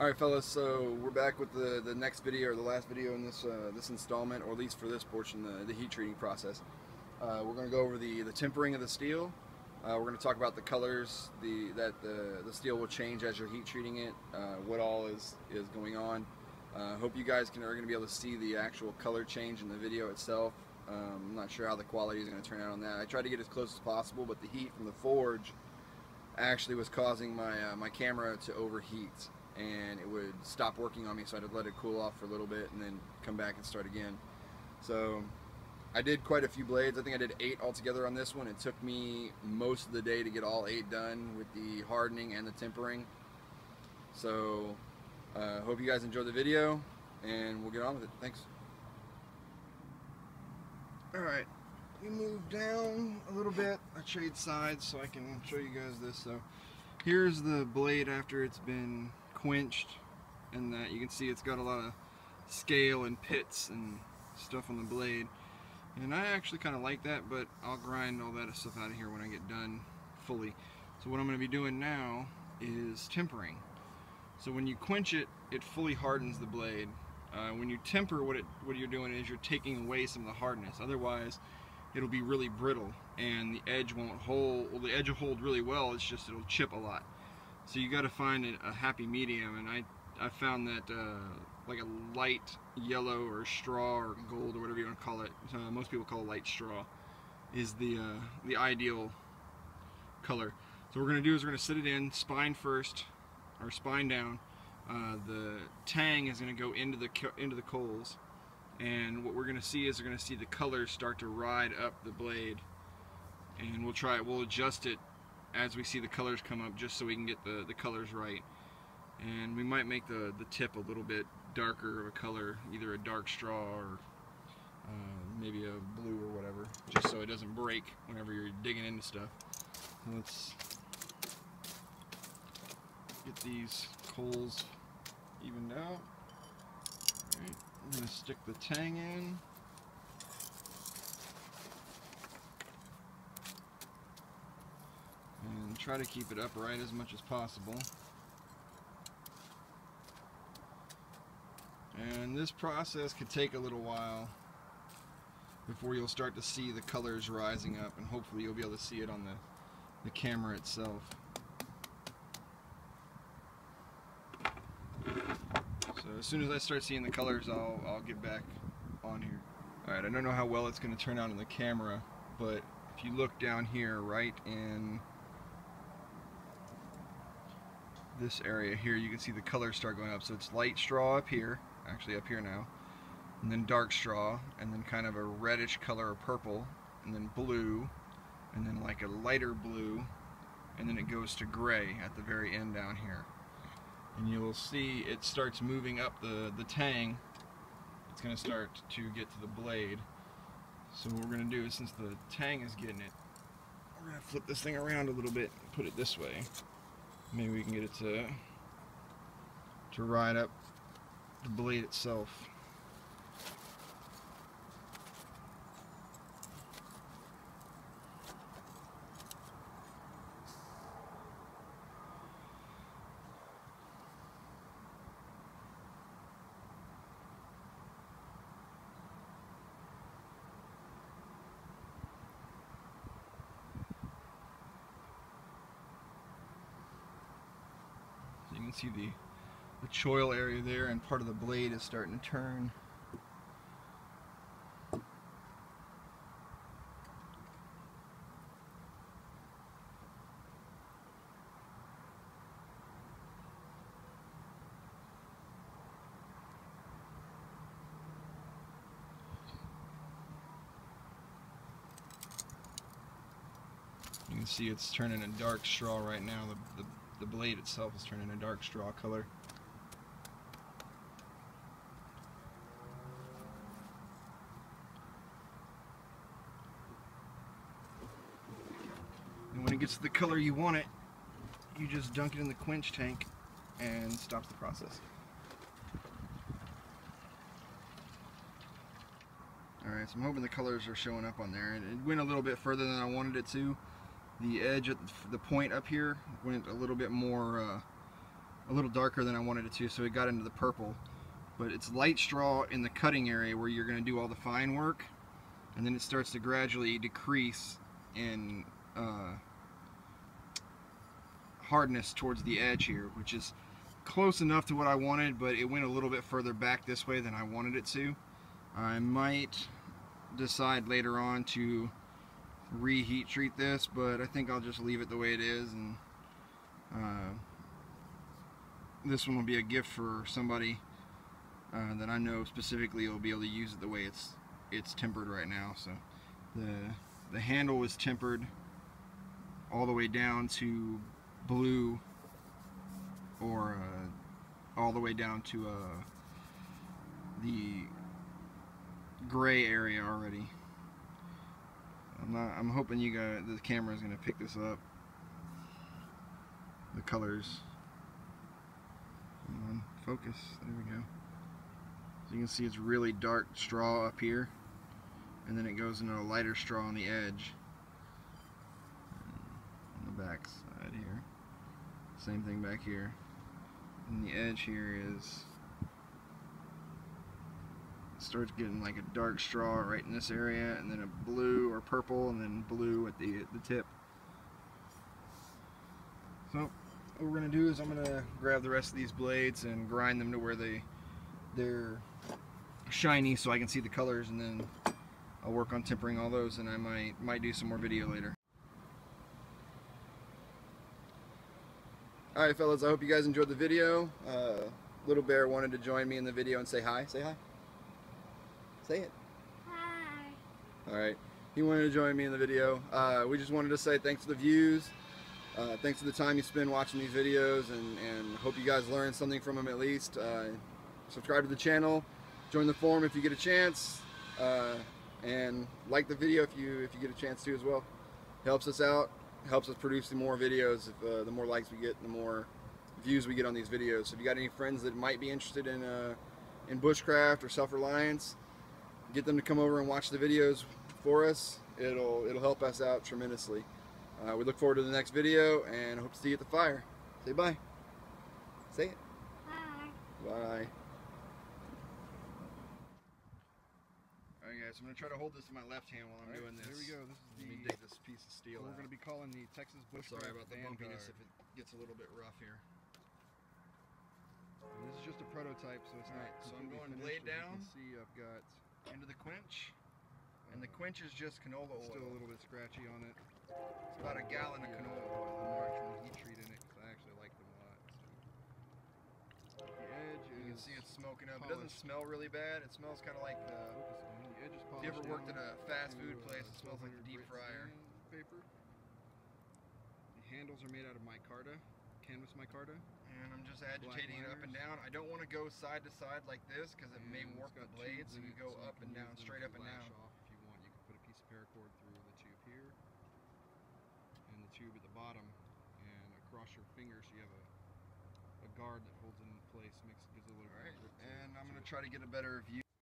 All right, fellas, so we're back with the next video, or the last video in this this installment, or at least for this portion, the heat treating process. We're going to go over the tempering of the steel. We're going to talk about the colors that the steel will change as you're heat treating it, what all is going on. Hope you guys are going to be able to see the actual color change in the video itself. I'm not sure how the quality is going to turn out on that. I tried to get as close as possible, but the heat from the forge actually was causing my my camera to overheat, and it would stop working on me, so I'd have let it cool off for a little bit and then come back and start again. So I did quite a few blades. I think I did 8 altogether on this one. It took me most of the day to get all 8 done with the hardening and the tempering. So hope you guys enjoyed the video, and we'll get on with it. Thanks. All right, we moved down a little bit. I trade sides so I can show you guys this. So here's the blade after it's been quenched, and that you can see it's got a lot of scale and pits and stuff on the blade, and I actually kind of like that, but I'll grind all that stuff out of here when I get done fully. So what I'm going to be doing now is tempering. So when you quench it, it fully hardens the blade. When you temper, what you're doing is you're taking away some of the hardness. Otherwise it'll be really brittle and the edge won't hold. Well, the edge will hold really well, it's just it'll chip a lot. So you got to find a happy medium, and I found that like a light yellow or straw or gold or whatever you want to call it, most people call it light straw, is the ideal color. So what we're going to do is we're going to sit it in spine first, or spine down. The tang is going to go into the coals, and what we're going to see is we're going to see the colors start to ride up the blade, and we'll adjust it as we see the colors come up, just so we can get the colors right. And we might make the tip a little bit darker of a color, either a dark straw or maybe a blue or whatever, just so it doesn't break whenever you're digging into stuff. Let's get these coals evened out. All right, I'm going to stick the tang in. And try to keep it upright as much as possible. And this process could take a little while before you'll start to see the colors rising up, and hopefully you'll be able to see it on the camera itself. So as soon as I start seeing the colors, I'll get back on here. Alright, I don't know how well it's going to turn out on the camera, but if you look down here right in this area here, you can see the colors start going up. So it's light straw up here, actually up here now, and then dark straw, and then kind of a reddish color or purple, and then blue, and then like a lighter blue, and then it goes to gray at the very end down here. And you'll see it starts moving up the tang. It's going to start to get to the blade. So what we're going to do is, since the tang is getting it, we're going to flip this thing around a little bit and put it this way. Maybe we can get it to ride up the blade itself. You can see the choil area there, and part of the blade is starting to turn. You can see it's turning a dark straw right now. The blade itself is turning a dark straw color. And when it gets to the color you want it, you just dunk it in the quench tank and stops the process. Alright, so I'm hoping the colors are showing up on there. And it went a little bit further than I wanted it to. The edge at the point up here went a little bit more a little darker than I wanted it to, so it got into the purple. But it's light straw in the cutting area where you're going to do all the fine work, and then it starts to gradually decrease in hardness towards the edge here, which is close enough to what I wanted, but it went a little bit further back this way than I wanted it to. I might decide later on to reheat treat this, but I think I'll just leave it the way it is, and this one will be a gift for somebody that I know specifically will be able to use it the way it's tempered right now. So the handle was tempered all the way down to blue, or all the way down to the gray area already. I'm hoping you guys, the camera is going to pick this up, the colors. Come on, focus, there we go. As you can see, it's really dark straw up here, and then it goes into a lighter straw on the edge, on the back side here. Same thing back here, and the edge here is, starts getting like a dark straw right in this area, and then a blue or purple, and then blue at the tip. So what we're gonna do is I'm gonna grab the rest of these blades and grind them to where they're shiny so I can see the colors, and then I'll work on tempering all those, and I might do some more video later. Alright fellas, I hope you guys enjoyed the video. Little Bear wanted to join me in the video and say hi. Say hi. Say it. Hi. Alright, he wanted to join me in the video. We just wanted to say thanks for the views, thanks for the time you spend watching these videos, and hope you guys learned something from them at least. Subscribe to the channel, join the forum if you get a chance, and like the video if you get a chance to as well. It helps us out, helps us produce more videos. If, the more likes we get, the more views we get on these videos. So if you got any friends that might be interested in bushcraft or self-reliance, get them to come over and watch the videos for us. It'll help us out tremendously. We look forward to the next video, and hope to see you at the fire. Say bye. Say it. Bye. Bye. All right, guys. I'm gonna try to hold this in my left hand while I'm doing this. Here we go. Let me dig this piece of steel. We're gonna be calling the Texas Bushcraft. Sorry about the bumpiness if it gets a little bit rough here. And this is just a prototype, so it's not. So I'm going blade down. You can see I've got into the quench, and the quench is just canola oil. Still a little bit scratchy on it. It's about a gallon of canola oil. I'm not actually heat treating it because I actually like them a lot. So. The edge is, you can see it's smoking up. Polished. It doesn't smell really bad. It smells kind of like the. The edge is polished. If you ever worked at a fast food place, it smells like the deep fryer. Paper. The handles are made out of micarta, canvas micarta. And I'm just agitating it up and down. I don't want to go side to side like this because it may warp the blades, so you go up and down, straight up and down. If you want, you can put a piece of paracord through the tube here and the tube at the bottom and across your fingers. You have a guard that holds it in place, makes it gives it a little bit. And I'm going to try to get a better view.